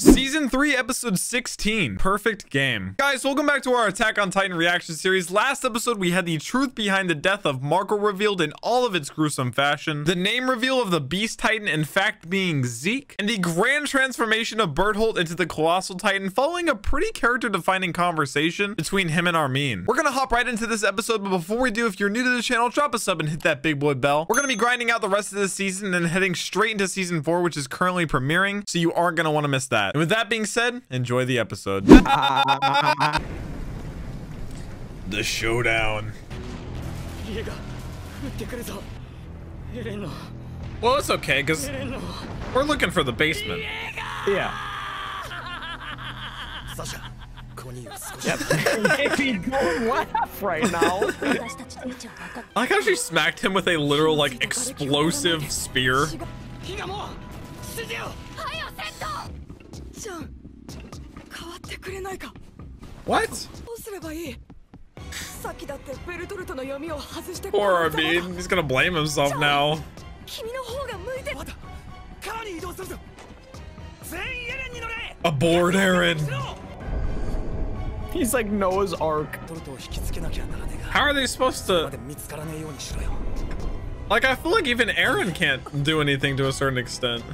Season 3, Episode 16, Perfect Game. Guys, welcome back to our Attack on Titan reaction series. Last episode, we had the truth behind the death of Marco revealed in all of its gruesome fashion, the name reveal of the Beast Titan, in fact being Zeke, and the grand transformation of Bertholdt into the Colossal Titan, following a pretty character-defining conversation between him and Armin. We're gonna hop right into this episode, but before we do, if you're new to the channel, drop a sub and hit that big boy bell. We're gonna be grinding out the rest of this season and heading straight into Season 4, which is currently premiering, so you aren't gonna wanna miss that. And with that being said, enjoy the episode. The showdown. Well, it's okay, because we're looking for the basement. Yeah. Yep. Right now. I like how she smacked him with a literal, like, explosive spear. What? Poor Armin, he's gonna blame himself now. Aboard, Eren! He's like Noah's Ark. How are they supposed to... Like, I feel like even Eren can't do anything to a certain extent.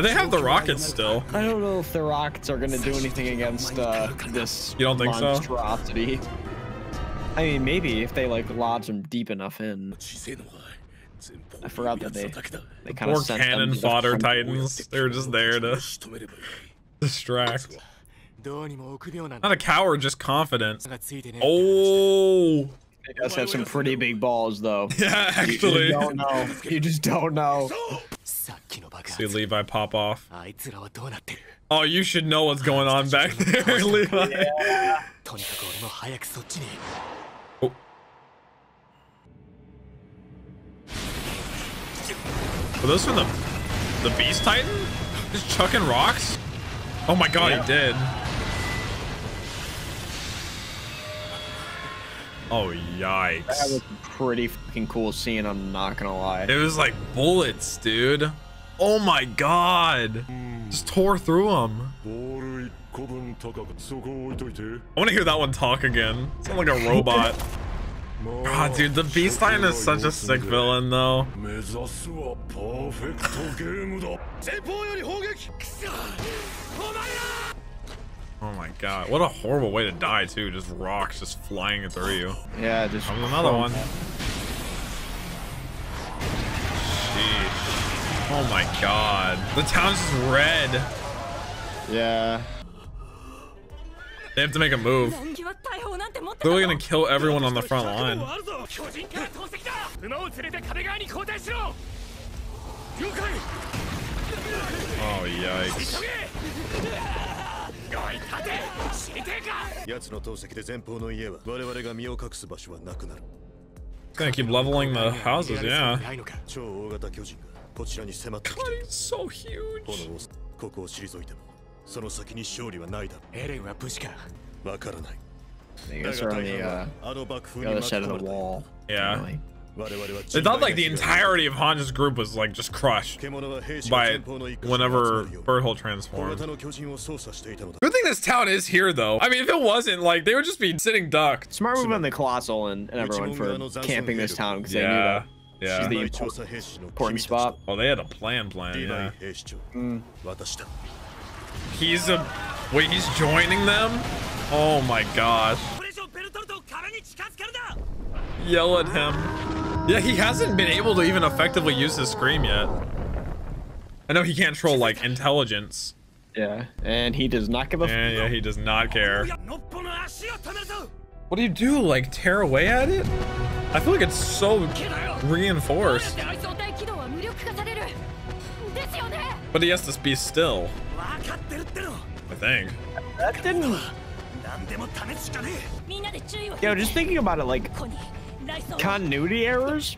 They have the rockets still. I don't know if the rockets are gonna do anything against this. You don't think monstrosity. So? I mean, maybe if they like lodge them deep enough in. I forgot that they kind of sent cannon them fodder the titans. They were just there to distract. Not a coward, just confident. Oh. He does have some pretty big balls, though. Yeah, actually. You don't know. You just don't know. See Levi pop off. Oh, you should know what's going on back there, Levi. Yeah. Oh. Were those from the Beast Titan? Just chucking rocks? Oh my god, yeah. He did. Oh, yikes. That was a pretty fucking cool scene, I'm not gonna lie. It was like bullets, dude. Oh my god. Just tore through them. I want to hear that one talk again. It's like a robot. God, dude, the Beast Titan is such a sick villain, though. Oh my god, what a horrible way to die too, just rocks just flying through you. Yeah, just another one. Jeez. Oh my god. The town's just red. Yeah. They have to make a move. They're really gonna kill everyone on the front line. Oh yikes. Gonna keep leveling the houses, yeah. God, he's so huge. They guys are on the other side of the wall. Yeah. Really. They thought like the entirety of Hanja's group was like just crushed by it whenever Bertholdt transformed. Good thing this town is here though. I mean, if it wasn't, like they would just be sitting duck. Smart move on the Colossal and everyone for camping this town because they knew that she's the important spot. Oh, they had a plan, yeah. He's a... Wait, he's joining them? Oh my gosh. Yell at him. Yeah, he hasn't been able to even effectively use his scream yet. I know he can't troll, like, intelligence. Yeah, and he does not give a fuck. Yeah, he does not care. What do you do? Like, tear away at it? I feel like it's so reinforced. But he has to be still. I think. That didn't... Yo, just thinking about it, like... Continuity errors?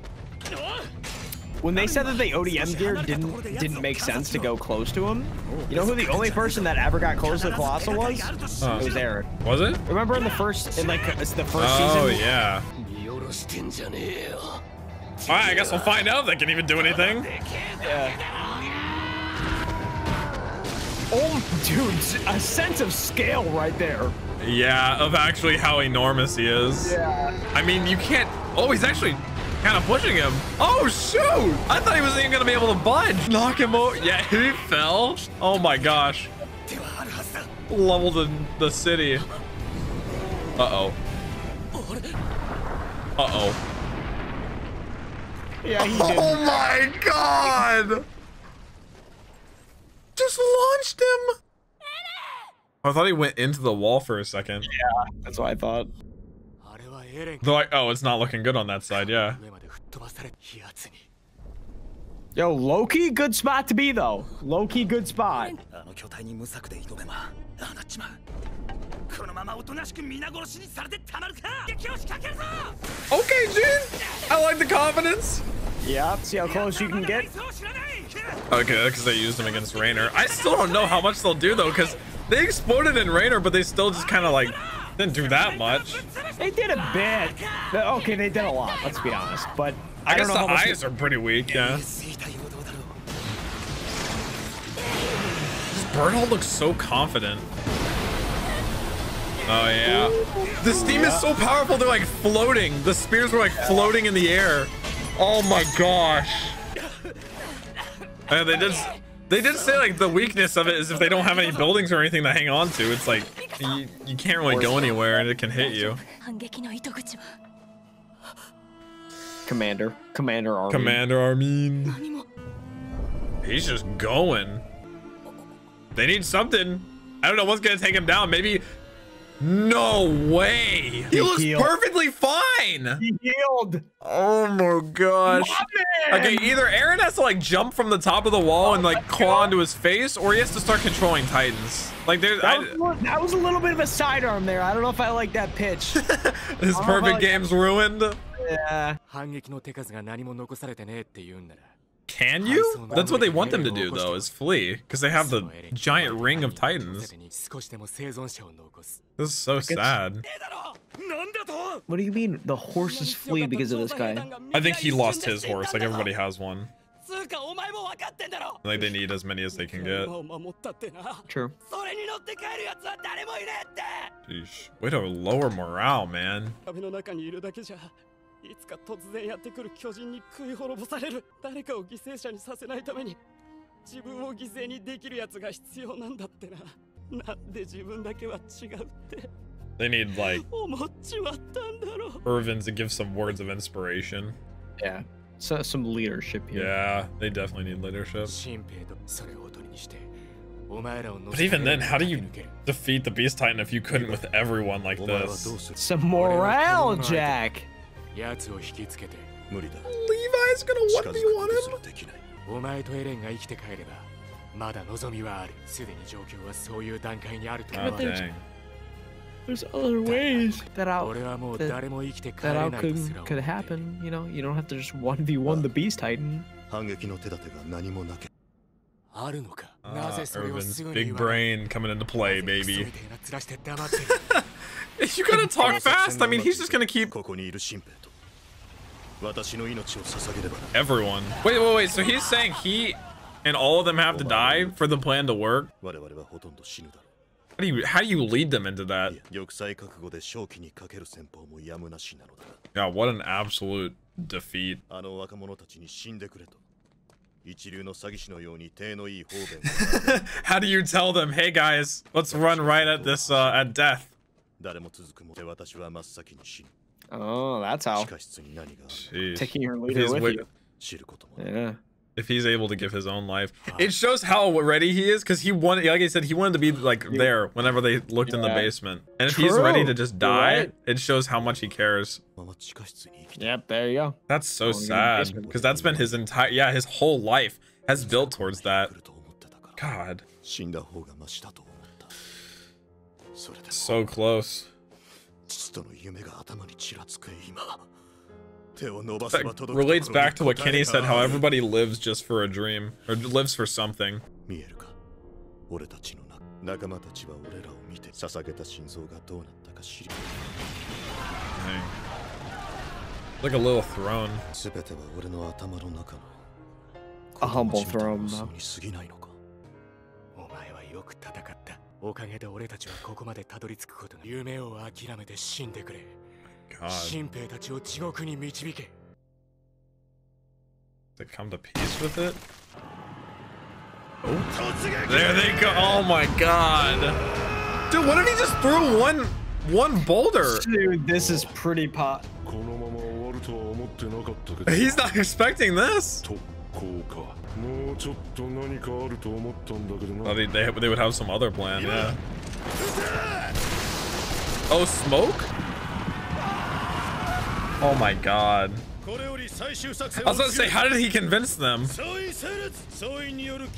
When they said that the ODM gear didn't make sense to go close to him, you know who the only person that ever got close to the Colossal was? It was Eren. Was it? Remember in the first, season? Oh yeah. All right, I guess we'll find out if they can even do anything. Yeah. Oh, dude, a sense of scale right there. Yeah, of actually how enormous he is. Yeah. I mean, you can't. Oh, he's actually kind of pushing him. Oh, shoot. I thought he wasn't even going to be able to budge. Knock him out. Yeah, he fell. Oh, my gosh. Leveled the city. Uh-oh. Uh-oh. Yeah, he did. Oh, my God. Just launched him. I thought he went into the wall for a second. Yeah, that's what I thought. Though, oh, it's not looking good on that side, yeah. Yo, low-key good spot to be, though. Low-key good spot. Okay, Gene. I like the confidence. Yeah, see how close you can get. Okay, because they used him against Reiner. I still don't know how much they'll do, though, because they exploded in Reiner, but they still just kind of like didn't do that much. They did a bit. Okay, they did a lot, let's be honest. But I guess the eyes are pretty weak, yeah. This Bertholdt looks so confident. Oh, yeah. The steam is so powerful, they're like floating. The spears were like floating in the air. Oh, my gosh. And they did say like the weakness of it is if they don't have any buildings or anything to hang on to. It's like you can't really go anywhere and it can hit you. Commander Armin. Commander Armin. He's just going. They need something. I don't know what's going to take him down. Maybe... No way! He looks perfectly fine! He healed! Oh my gosh. Okay, either Eren has to like jump from the top of the wall and like claw onto his face, or he has to start controlling Titans. Like there's that was a little bit of a sidearm there. I don't know if I like that pitch. His perfect game's ruined. Yeah. Can you? That's what they want them to do though, is flee. Because they have the giant ring of Titans. This is so sad. What do you mean the horses flee because of this guy? I think he lost his horse, like everybody has one. Like they need as many as they can get. True. Jeez. Way to lower morale, man. They need like Erwin to give some words of inspiration. Yeah, so some leadership here. Yeah, they definitely need leadership. But even then, how do you defeat the Beast Titan if you couldn't with everyone like this? Some morale, Jack. Levi's gonna 1v1 him. Oh, dang. There's other ways that could happen, you know? You don't have to just 1v1 the Beast Titan. Erwin's big brain coming into play, baby. You gotta talk fast. I mean, he's just gonna keep... Everyone. Wait, so he's saying he... and all of them have to die for the plan to work? How do you lead them into that? Yeah, what an absolute defeat. How do you tell them, hey guys, let's run right at this, at death? Oh, that's how. Jeez. Taking your leader with you. Yeah. If he's able to give his own life, it shows how ready he is, because he wanted, like I said, he wanted to be like there whenever they looked in the basement. And if he's ready to just die, it shows how much he cares. Yep, there you go. That's so sad, because that's been his entire, his whole life has built towards that. God. So close. That relates back to what Kenny said, how everybody lives just for a dream, or lives for something. Dang. Like a little throne. A humble throne, though. よく戦った。おかげで俺たちはここまでたどり着くことが。夢を諦めて死んでくれ。新兵たちを地獄に導け。They come to peace with it? Oh, there they go. Oh my god. Dude, what did he just throw one boulder? Dude, this is pretty pot. He's not expecting this. I mean, they would have some other plan, yeah. Oh, smoke? Oh my god. I was gonna say, how did he convince them? It's such a wide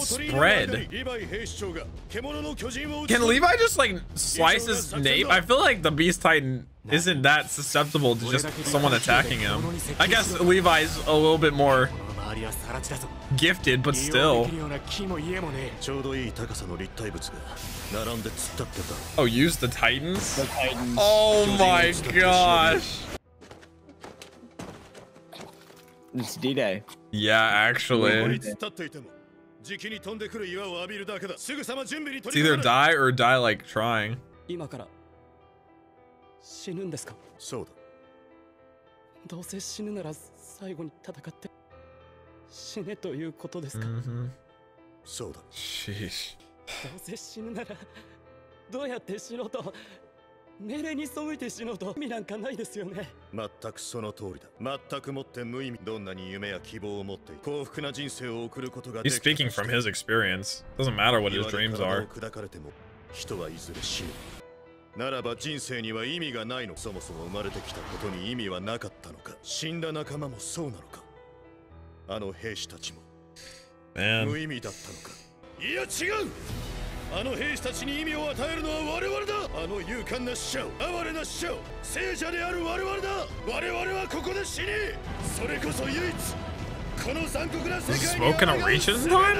spread. Can Levi just like slice his nape? I feel like the Beast Titan isn't that susceptible to just someone attacking him. I guess Levi's a little bit more gifted, but still. Oh, use the Titans? The Titans. Oh my gosh. It's D-Day. Yeah, actually. It's either die or die like trying. Mm-hmm. Sheesh. He's speaking from his experience. Doesn't matter what his dreams are. Man. Is smoke gonna reach his time?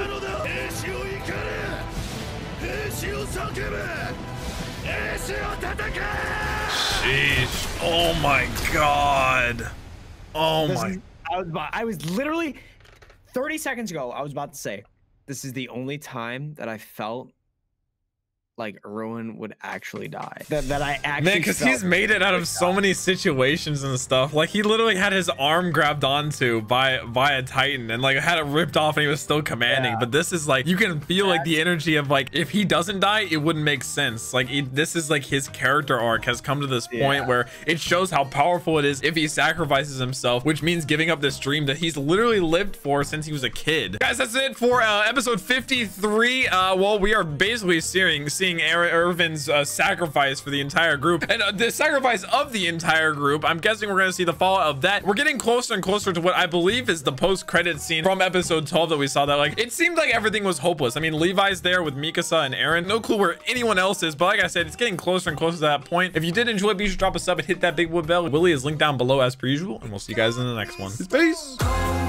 Jeez. Oh my god. Oh my. I was literally 30 seconds ago, I was about to say, this is the only time that I felt like Erwin would actually die. That I actually, man, because he's made it out of so many situations and stuff. Like he literally had his arm grabbed onto by a Titan and like had it ripped off, and he was still commanding. Yeah. But this is like, you can feel like the energy of like, if he doesn't die, it wouldn't make sense. Like this is like his character arc has come to this point where it shows how powerful it is if he sacrifices himself, which means giving up this dream that he's literally lived for since he was a kid. Guys, that's it for episode 53. Well, we are basically seeing Erwin's sacrifice for the entire group, and the sacrifice of the entire group. I'm guessing we're going to see the fallout of that. We're getting closer and closer to what I believe is the post-credit scene from episode 12 that we saw, that like it seemed like everything was hopeless. I mean, Levi's there with Mikasa and Eren. No clue where anyone else is, but like I said, it's getting closer and closer to that point. If you did enjoy, be sure to drop a sub and hit that big wood bell. Willy is linked down below as per usual, and we'll see you guys in the next one. Peace.